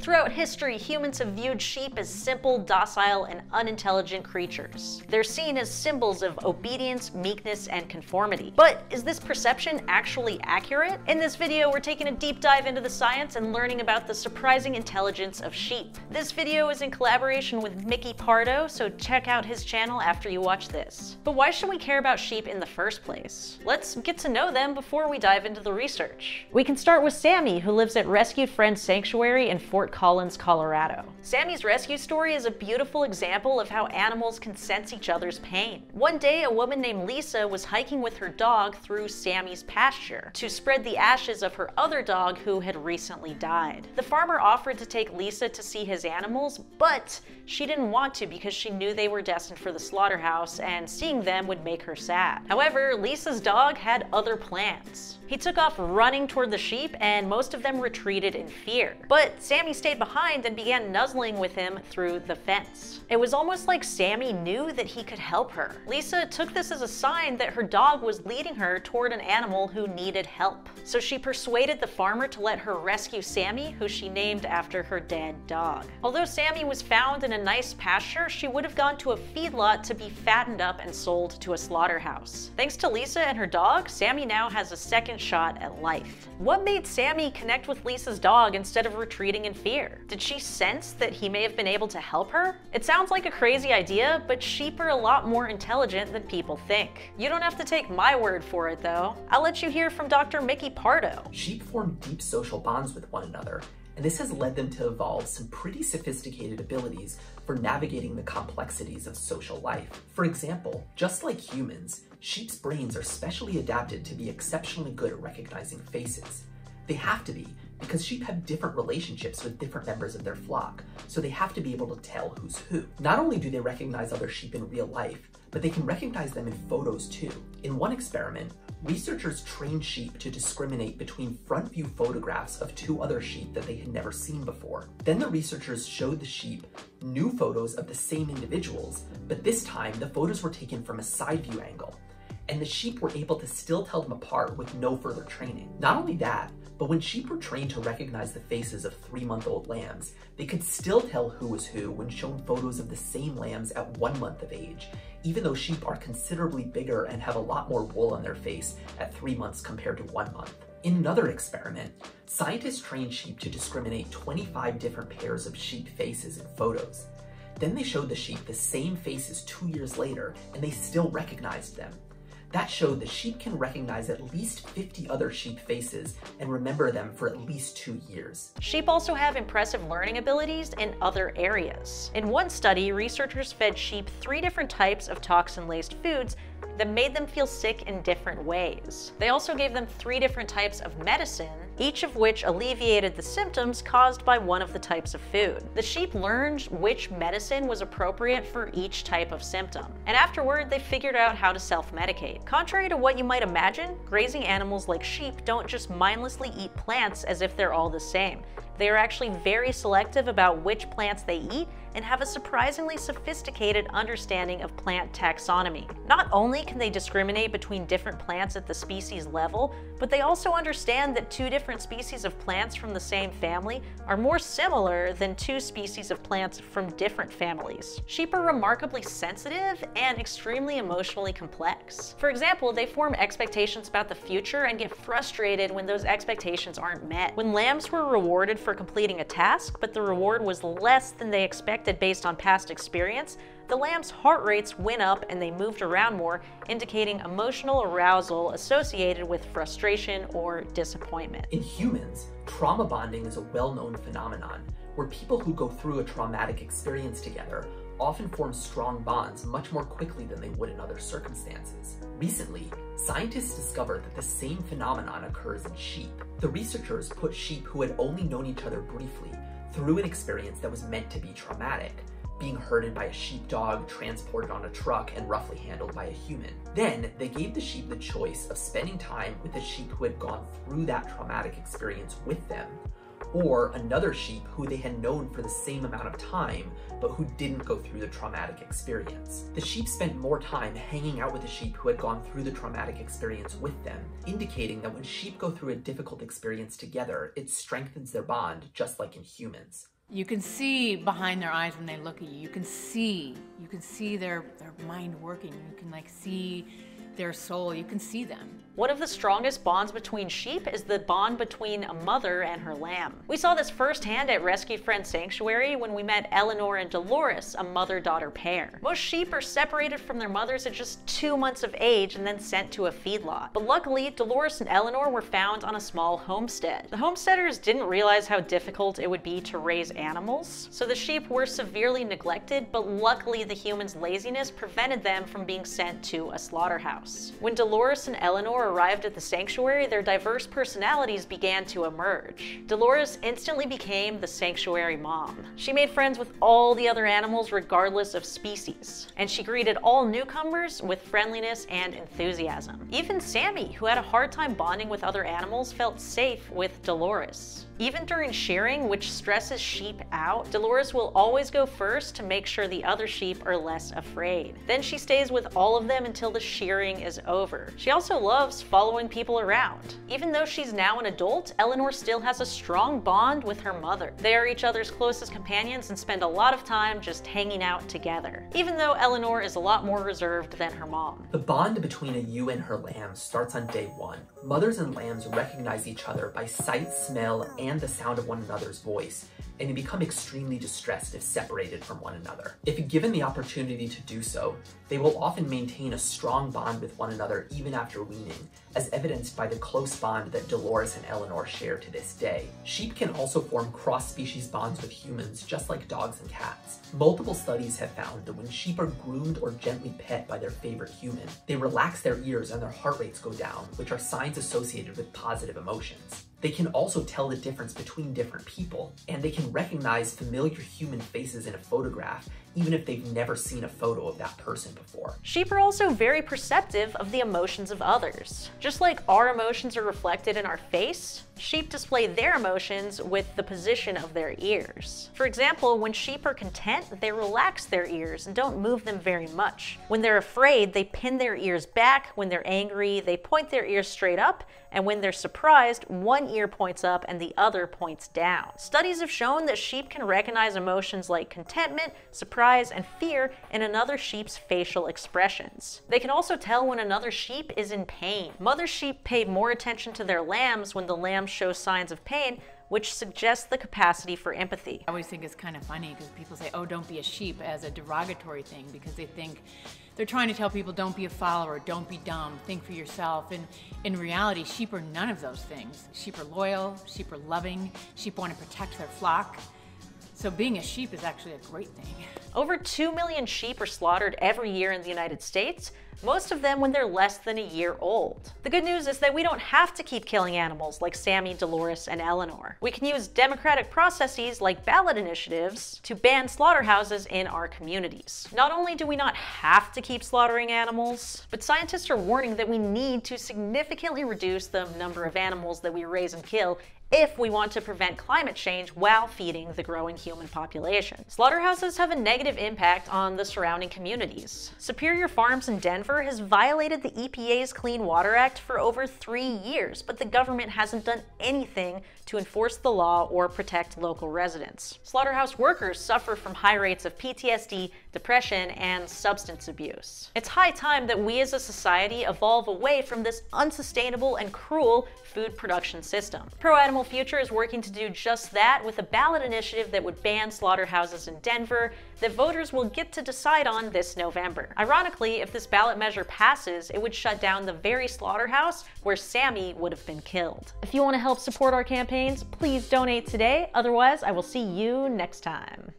Throughout history, humans have viewed sheep as simple, docile, and unintelligent creatures. They're seen as symbols of obedience, meekness, and conformity. But is this perception actually accurate? In this video, we're taking a deep dive into the science and learning about the surprising intelligence of sheep. This video is in collaboration with Mickey Pardo, so check out his channel after you watch this. But why should we care about sheep in the first place? Let's get to know them before we dive into the research. We can start with Sammy, who lives at Rescued Friends Sanctuary in Fort Collins, Colorado. Sammy's rescue story is a beautiful example of how animals can sense each other's pain. One day, a woman named Lisa was hiking with her dog through Sammy's pasture to spread the ashes of her other dog who had recently died. The farmer offered to take Lisa to see his animals, but she didn't want to because she knew they were destined for the slaughterhouse and seeing them would make her sad. However, Lisa's dog had other plans. He took off running toward the sheep and most of them retreated in fear. But Sammy stayed behind and began nuzzling with him through the fence. It was almost like Sammy knew that he could help her. Lisa took this as a sign that her dog was leading her toward an animal who needed help. So she persuaded the farmer to let her rescue Sammy, who she named after her dead dog. Although Sammy was found in a nice pasture, she would have gone to a feedlot to be fattened up and sold to a slaughterhouse. Thanks to Lisa and her dog, Sammy now has a second shot at life. What made Sammy connect with Lisa's dog instead of retreating in fear? Did she sense that he may have been able to help her? It sounds like a crazy idea, but sheep are a lot more intelligent than people think. You don't have to take my word for it, though. I'll let you hear from Dr. Mickey Pardo. Sheep form deep social bonds with one another, and this has led them to evolve some pretty sophisticated abilities for navigating the complexities of social life. For example, just like humans, sheep's brains are specially adapted to be exceptionally good at recognizing faces. They have to be, because sheep have different relationships with different members of their flock, so they have to be able to tell who's who. Not only do they recognize other sheep in real life, but they can recognize them in photos too. In one experiment, researchers trained sheep to discriminate between front view photographs of two other sheep that they had never seen before. Then the researchers showed the sheep new photos of the same individuals, but this time the photos were taken from a side view angle, and the sheep were able to still tell them apart with no further training. Not only that, but when sheep were trained to recognize the faces of 3-month-old lambs, they could still tell who was who when shown photos of the same lambs at 1 month of age, even though sheep are considerably bigger and have a lot more wool on their face at 3 months compared to 1 month. In another experiment, scientists trained sheep to discriminate 25 different pairs of sheep faces in photos. Then they showed the sheep the same faces 2 years later, and they still recognized them. That showed that sheep can recognize at least 50 other sheep faces and remember them for at least 2 years. Sheep also have impressive learning abilities in other areas. In one study, researchers fed sheep 3 different types of toxin-laced foods that made them feel sick in different ways. They also gave them 3 different types of medicine, each of which alleviated the symptoms caused by one of the types of food. The sheep learned which medicine was appropriate for each type of symptom, and afterward they figured out how to self-medicate. Contrary to what you might imagine, grazing animals like sheep don't just mindlessly eat plants as if they're all the same. They are actually very selective about which plants they eat and have a surprisingly sophisticated understanding of plant taxonomy. Not only can they discriminate between different plants at the species level, but they also understand that 2 different species of plants from the same family are more similar than 2 species of plants from different families. Sheep are remarkably sensitive and extremely emotionally complex. For example, they form expectations about the future and get frustrated when those expectations aren't met. When lambs were rewarded for completing a task, but the reward was less than they expected based on past experience, the lamb's heart rates went up and they moved around more, indicating emotional arousal associated with frustration or disappointment. In humans, trauma bonding is a well-known phenomenon where people who go through a traumatic experience together often form strong bonds much more quickly than they would in other circumstances. Recently, scientists discovered that the same phenomenon occurs in sheep. The researchers put sheep who had only known each other briefly through an experience that was meant to be traumatic, being herded by a sheepdog, transported on a truck, and roughly handled by a human. Then they gave the sheep the choice of spending time with the sheep who had gone through that traumatic experience with them, or another sheep who they had known for the same amount of time, but who didn't go through the traumatic experience. The sheep spent more time hanging out with the sheep who had gone through the traumatic experience with them, indicating that when sheep go through a difficult experience together, it strengthens their bond, just like in humans. You can see behind their eyes when they look at you. You can see their mind working. You can like see their soul. You can see them. One of the strongest bonds between sheep is the bond between a mother and her lamb. We saw this firsthand at Rescued Friends Sanctuary when we met Eleanor and Dolores, a mother-daughter pair. Most sheep are separated from their mothers at just 2 months of age and then sent to a feedlot. But luckily, Dolores and Eleanor were found on a small homestead. The homesteaders didn't realize how difficult it would be to raise animals, so the sheep were severely neglected, but luckily the humans' laziness prevented them from being sent to a slaughterhouse. When Dolores and Eleanor arrived at the sanctuary, their diverse personalities began to emerge. Dolores instantly became the sanctuary mom. She made friends with all the other animals regardless of species, and she greeted all newcomers with friendliness and enthusiasm. Even Sammy, who had a hard time bonding with other animals, felt safe with Dolores. Even during shearing, which stresses sheep out, Dolores will always go first to make sure the other sheep are less afraid. Then she stays with all of them until the shearing is over. She also loves following people around. Even though she's now an adult, Eleanor still has a strong bond with her mother. They are each other's closest companions and spend a lot of time just hanging out together, even though Eleanor is a lot more reserved than her mom. The bond between a ewe and her lamb starts on day one. Mothers and lambs recognize each other by sight, smell, and the sound of one another's voice, and they become extremely distressed if separated from one another. If given the opportunity to do so, they will often maintain a strong bond with one another even after weaning, as evidenced by the close bond that Dolores and Eleanor share to this day. Sheep can also form cross-species bonds with humans, just like dogs and cats. Multiple studies have found that when sheep are groomed or gently pet by their favorite human, they relax their ears and their heart rates go down, which are signs associated with positive emotions. They can also tell the difference between different people, and they can recognize familiar human faces in a photograph, even if they've never seen a photo of that person before. Sheep are also very perceptive of the emotions of others. Just like our emotions are reflected in our face, sheep display their emotions with the position of their ears. For example, when sheep are content, they relax their ears and don't move them very much. When they're afraid, they pin their ears back. When they're angry, they point their ears straight up. And when they're surprised, one ear points up and the other points down. Studies have shown that sheep can recognize emotions like contentment, surprise, and fear in another sheep's facial expressions. They can also tell when another sheep is in pain. Mother sheep pay more attention to their lambs when the lambs show signs of pain, which suggests the capacity for empathy. I always think it's kind of funny because people say, oh, don't be a sheep, as a derogatory thing, because they think they're trying to tell people don't be a follower, don't be dumb, think for yourself. And in reality, sheep are none of those things. Sheep are loyal, sheep are loving, sheep want to protect their flock. So being a sheep is actually a great thing. Over 2 million sheep are slaughtered every year in the United States, most of them when they're less than a year old. The good news is that we don't have to keep killing animals like Sammy, Dolores, and Eleanor. We can use democratic processes like ballot initiatives to ban slaughterhouses in our communities. Not only do we not have to keep slaughtering animals, but scientists are warning that we need to significantly reduce the number of animals that we raise and kill if we want to prevent climate change while feeding the growing human population. Slaughterhouses have a negative impact on the surrounding communities. Superior Farms in Denver has violated the EPA's Clean Water Act for over 3 years, but the government hasn't done anything to enforce the law or protect local residents. Slaughterhouse workers suffer from high rates of PTSD, depression, and substance abuse. It's high time that we as a society evolve away from this unsustainable and cruel food production system. Pro-Animal Future is working to do just that with a ballot initiative that would ban slaughterhouses in Denver that voters will get to decide on this November. Ironically, if this ballot measure passes, it would shut down the very slaughterhouse where Sammy would have been killed. If you want to help support our campaigns, please donate today. Otherwise, I will see you next time.